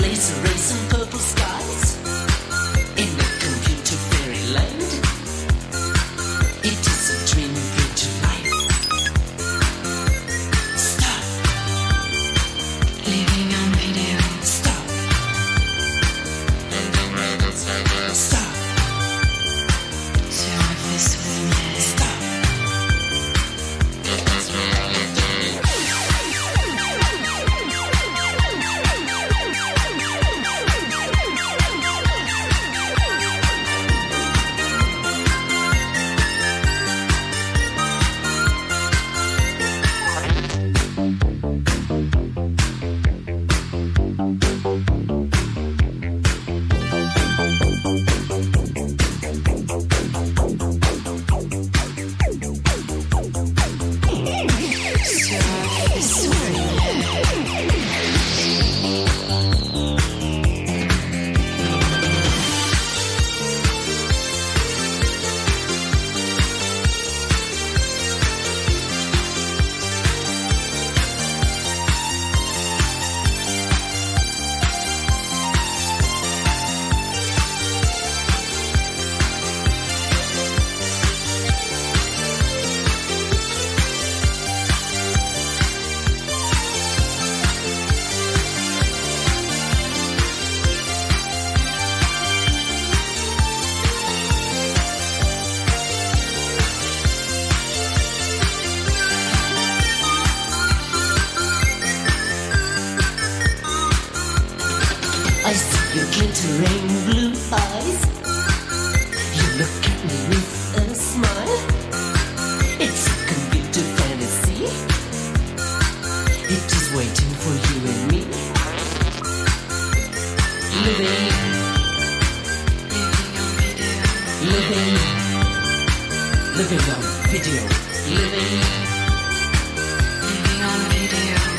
Let's raise some purple skies in a computer fairyland. It is a dream bridge to life. Stop living on video. Stop. Stop. Share this with me. Stop. I see your glittering blue eyes. You look at me with a smile. It's a computer fantasy. It is waiting for you and me. Living, living, living on video. Living on video.